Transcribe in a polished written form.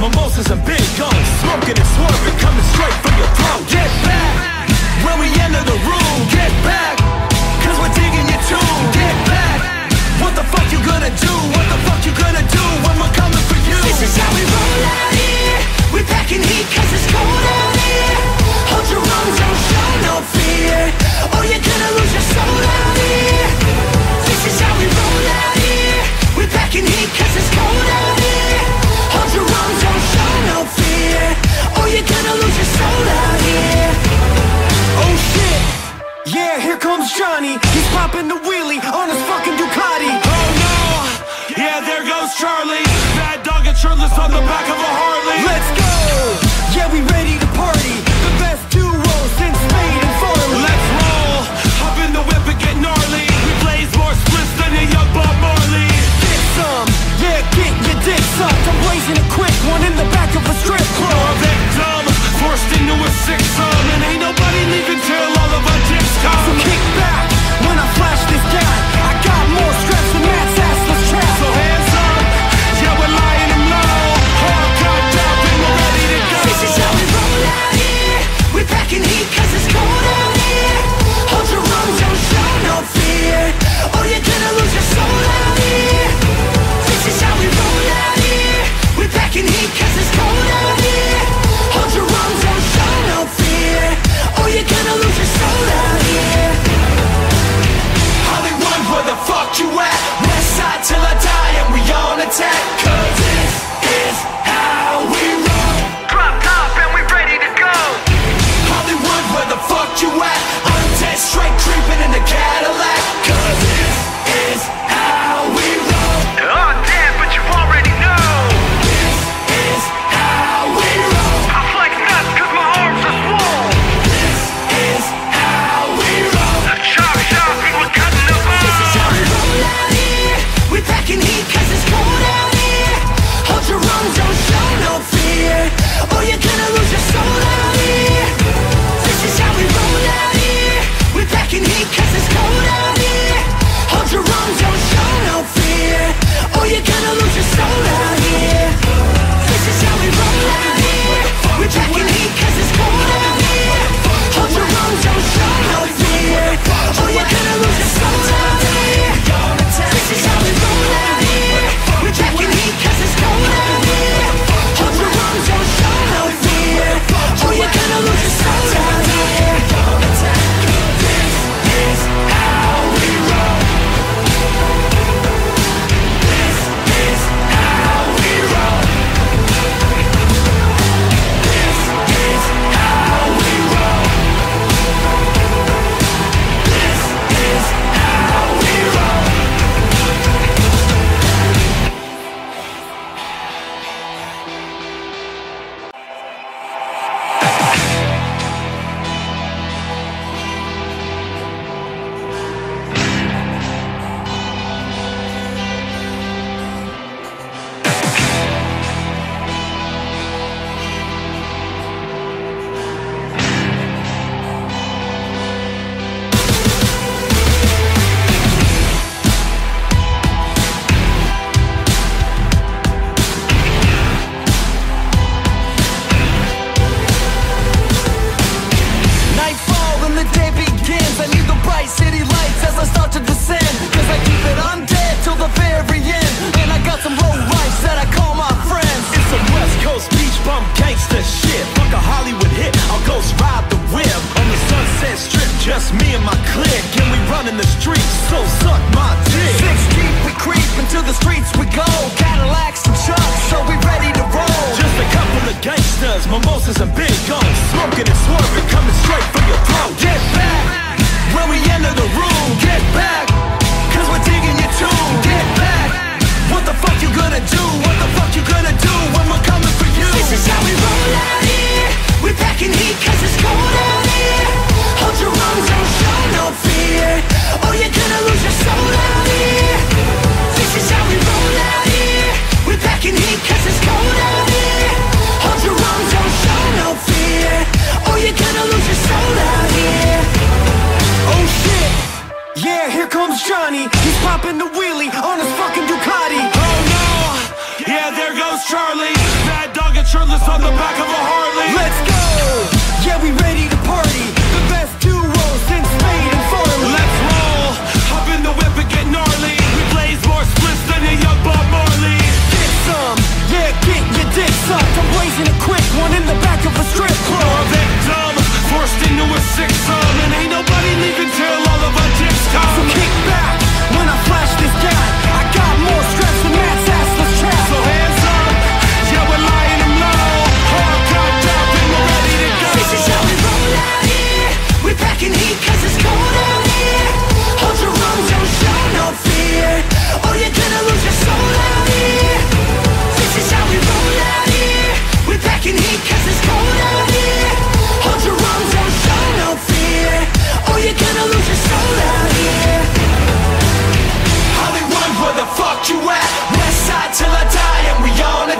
mimosas and big guns, smoking and swerving, coming straight from your throat. Get back when we enter the room. Get back, cause we're digging your tomb. Get back, what the fuck you gonna do? What the fuck you gonna do when we're coming for you? This is how we roll out here. We're packing heat cause it's cold out here. Hold your own, don't show no fear, or you're gonna lose your soul out here. This is how we roll out here. We're packing heat cause it's cold out here. Hold your own, don't show no fear, or you're gonna lose your soul out here. Oh shit, yeah, here comes Johnny. He's popping the wheelie on his fucking Ducati. Oh no, yeah, there goes Charlie. Bad dog and shirtless on the back of a Harley. Let's go, yeah, we ready to party. The best duo since Spade and Farley. Let's roll, hop in the whip and get gnarly. We blaze more splits than a young Bob Marley. Get some, yeah, get your dick sucked. I'm blazing a quick one in the back of a strip club. You're a victim, forced into a six-sum, and ain't nobody leaving till all of our dicks come. So kick back when I flash this guy. I got more straps than that assless trap. So hands up, yeah, we're lying and low. All cut up and we're ready to go. This is how we roll out here. We're packing heat cause it's cold out here. Hold your own, don't show no fear, or you're gonna lose your soul out here. This is how we roll out here. We're packing heat cause it's cold out here. Hold your own, don't show no fear, or you're gonna lose your soul out here. Hollywood, where the fuck you at? West side till I die and we on attack. Cause this is how we roll. Drop top and we ready to go. Hollywood, where the fuck you at? I'm dead straight creeping in the Cadillac. Cause this is how we roll. Oh damn, but you already know. This is how we roll. I flex nuts cause my arms are swole. This is how we roll. A chop shop, people cutting up. This is how we roll out here. We're packing heat cause it's cold out here. Hold your own, don't show no fear, or you're gonna lose your soul out here. This is how we roll out here. We're packing heat cause it's cold out here. Hold your own, don't show no fear, or you're gonna lose your soul out here. This is how we roll out here. We're packing heat cause it's cold out here. Hold your own, don't show no fear, or you're gonna lose your soul out here. This is how we roll out here. We're packing heat cause it's cold out here. Hold your own, don't show no fear, or you're gonna lose your soul out here. This is how we roll. This is how we roll. This is how we roll. This is how we roll. Cause it's cold out here. Hold your own, don't show no fear, goes Charlie. Mad dog and shirtless on the back of a Harley. Let's go. Yeah, we ready to party. The best duo since Spade and Farley. Let's roll. Hop in the whip and get gnarly. We blaze more splits than a young Bob Marley. Get some. Yeah, get your dick sucked. I'm blazing a quick one in the back of a strip club. You're a victim, forced into a six-sum. And ain't nobody leaving till all of our dicks come. So kick back when I flash this guy. I got more straps than Matt's ass. Let's trap. So hands up, yeah, we're lying and low. Hard cut up and we're ready to go. This is how we roll out here. We're packing heat 'cause it's cold out here. Hold your own, don't show no fear, or you're gonna lose your soul out here. This is how we roll out here. We're packing heat 'cause it's cold out here. Hold your own, don't show no fear, or you're gonna lose your soul out here. Hollywood, where the fuck you at? West side till I die and we on it.